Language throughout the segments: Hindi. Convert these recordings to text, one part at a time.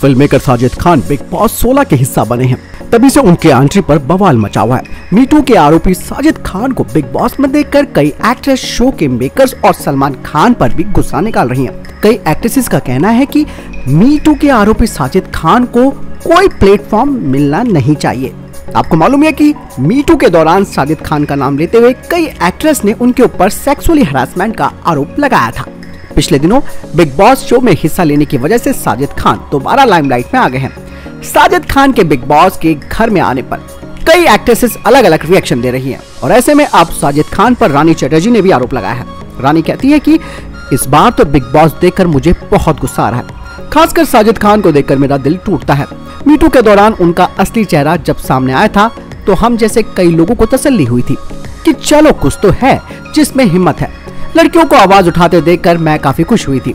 Film maker Sajid Khan Bigg Boss 16 के हिस्सा बने हैं, तभी से उनके एंट्री पर बवाल मचा हुआ है। मीटू के आरोपी साजिद खान को बिग बॉस में देखकर कई एक्ट्रेस शो के मेकर्स और सलमान खान पर भी गुस्सा निकाल रही हैं। कई एक्ट्रेसेस का कहना है कि मीटू के आरोपी साजिद खान को कोई प्लेटफॉर्म मिलना नहीं चाहिए। आपको मालूम है कि मीटू के दौरान साजिद खान का नाम लेते हुए कई एक्ट्रेस ने उनके ऊपर सेक्सुअली हरासमेंट का आरोप लगाया था। पिछले दिनों बिग बॉस शो में हिस्सा लेने की वजह से साजिद खान दोबारा लाइमलाइट में आ गए हैं। साजिद खान के बिग बॉस के घर में आने पर कई एक्ट्रेसेस अलग अलग रिएक्शन दे रही हैं और ऐसे में अब साजिद खान पर रानी चैटर्जी ने भी आरोप लगाया है। रानी कहती है कि इस बार तो बिग बॉस देखकर मुझे बहुत गुस्सा आ रहा है, खासकर साजिद खान को देखकर मेरा दिल टूटता है। मीटू के दौरान उनका असली चेहरा जब सामने आया था तो हम जैसे कई लोगों को तसल्ली हुई थी कि चलो कुछ तो है जिसमें हिम्मत है। लड़कियों को आवाज उठाते देखकर मैं काफी खुश हुई थी।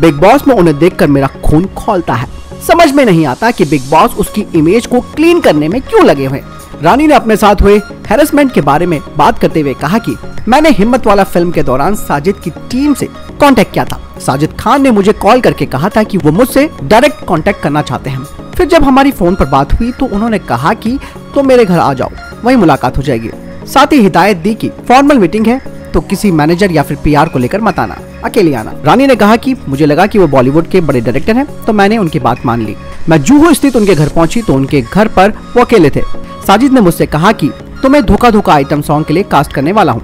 बिग बॉस में उन्हें देखकर मेरा खून खौलता है। समझ में नहीं आता कि बिग बॉस उसकी इमेज को क्लीन करने में क्यों लगे हुए। रानी ने अपने साथ हुए हैरेसमेंट के बारे में बात करते हुए कहा कि मैंने हिम्मत वाला फिल्म के दौरान साजिद की टीम से कांटेक्ट किया था। साजिद खान ने मुझे कॉल करके कहा था कि वो मुझसे डायरेक्ट कांटेक्ट करना चाहते हैं। फिर जब हमारी फोन पर बात हुई तो उन्होंने कहा कि तुम मेरे घर आ जाओ, वहीं मुलाकात हो जाएगी। साथ ही हिदायत दी कि फॉर्मल मीटिंग है तो किसी मैनेजर या फिर पीआर को लेकर मत आना, अकेले आना। रानी ने कहा कि मुझे लगा कि वो बॉलीवुड के बड़े डायरेक्टर हैं, तो मैंने उनकी बात मान ली। मैं जूहू स्थित उनके घर पहुंची तो उनके घर पर वो अकेले थे। साजिद ने मुझसे कहा कि तुम्हें धोखा धोखा आइटम सॉन्ग के लिए कास्ट करने वाला हूँ,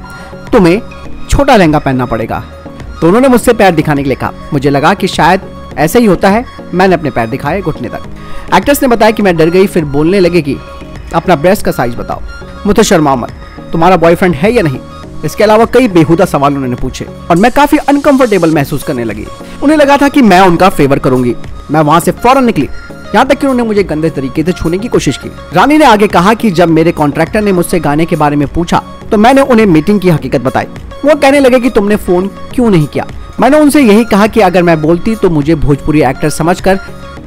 तुम्हें छोटा लहंगा पहनना पड़ेगा। तो उन्होंने मुझसे पैर दिखाने के लिए कहा। मुझे लगा कि शायद ऐसे ही होता है, मैंने अपने पैर दिखाए घुटने तक। एक्ट्रेस ने बताया कि मैं डर गई, फिर बोलने लगे कि अपना ब्रेस्ट का साइज बताओ, मुझे शर्माओ मत, तुम्हारा बॉयफ्रेंड है या नहीं। इसके अलावा कई बेहुदा सवाल उन्होंने पूछे और मैं काफी अनकंफर्टेबल महसूस करने लगी। उन्हें लगा था कि मैं उनका फेवर करूंगी। मैं वहां से फौरन निकली, यहाँ तक कि उन्होंने मुझे गंदे तरीके से छूने की कोशिश की। रानी ने आगे कहा कि जब मेरे कॉन्ट्रैक्टर ने मुझसे गाने के बारे में पूछा तो मैंने उन्हें मीटिंग की हकीकत बताई। वो कहने लगे कि तुमने फोन क्यों नहीं किया। मैंने उनसे यही कहा कि अगर मैं बोलती तो मुझे भोजपुरी एक्टर समझकर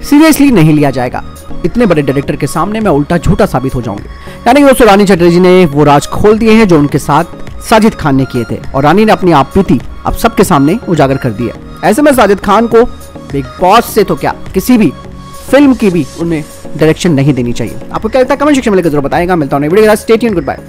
सीरियसली नहीं लिया जाएगा। इतने बड़े डायरेक्टर के सामने मैं उल्टा झूठा साबित हो जाऊंगी। यानी दोस्तों, रानी चैटर्जी ने वो राज खोल दिए हैं जो उनके साथ साजिद खान ने किए थे और रानी ने अपनी आपबीती अब सबके सामने उजागर कर दिया। ऐसे में साजिद खान को बिग बॉस से तो क्या, किसी भी फिल्म की भी उन्हें डायरेक्शन नहीं देनी चाहिए। आपको क्या लगता है? कमेंट सेक्शन में लिखकर जरूर बताएगा। मिलता हूं नई वीडियो के साथ। Stay tuned, good bye.